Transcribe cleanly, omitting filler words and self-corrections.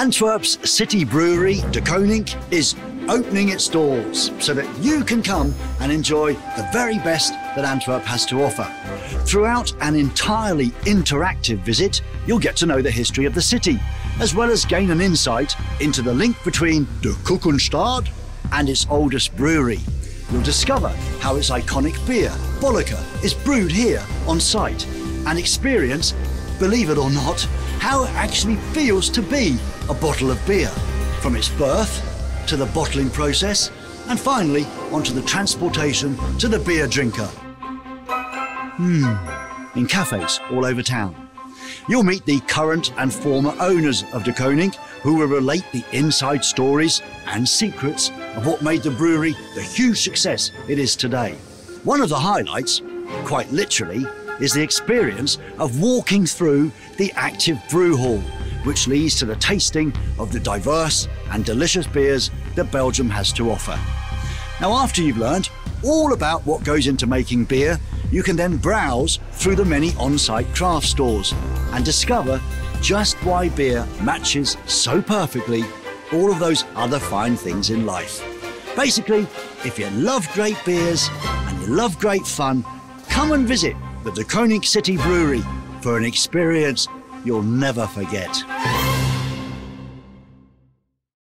Antwerp's city brewery, De Koninck, is opening its doors so that you can come and enjoy the very best that Antwerp has to offer. Throughout an entirely interactive visit, you'll get to know the history of the city, as well as gain an insight into the link between De Koninck and its oldest brewery. You'll discover how its iconic beer, Bolleke, is brewed here on site, and experience, believe it or not, how it actually feels to be a bottle of beer, from its birth to the bottling process, and finally onto the transportation to the beer drinker. In cafes all over town. You'll meet the current and former owners of De Koninck, who will relate the inside stories and secrets of what made the brewery the huge success it is today. One of the highlights, quite literally, is the experience of walking through the active brew hall, which leads to the tasting of the diverse and delicious beers that Belgium has to offer. Now, after you've learned all about what goes into making beer, you can then browse through the many on-site craft stores and discover just why beer matches so perfectly all of those other fine things in life. Basically, if you love great beers and you love great fun, come and visit the De Koninck City Brewery for an experience you'll never forget.